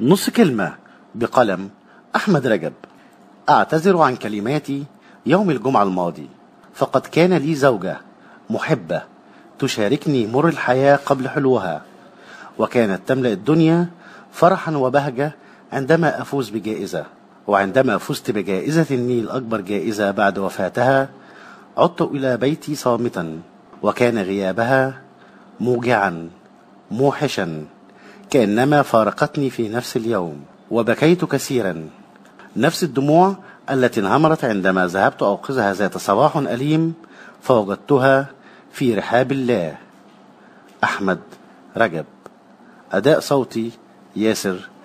نص كلمة بقلم أحمد رجب. أعتذر عن كلماتي يوم الجمعة الماضي، فقد كان لي زوجة محبة تشاركني مر الحياة قبل حلوها، وكانت تملأ الدنيا فرحا وبهجة عندما أفوز بجائزة. وعندما فزت بجائزة النيل أكبر جائزة بعد وفاتها، عدت إلى بيتي صامتا، وكان غيابها موجعا موحشا كأنما فارقتني في نفس اليوم، وبكيت كثيرا نفس الدموع التي انهمرت عندما ذهبت أوقظها ذات صباح أليم، فوجدتها في رحاب الله. أحمد رجب. أداء صوتي ياسر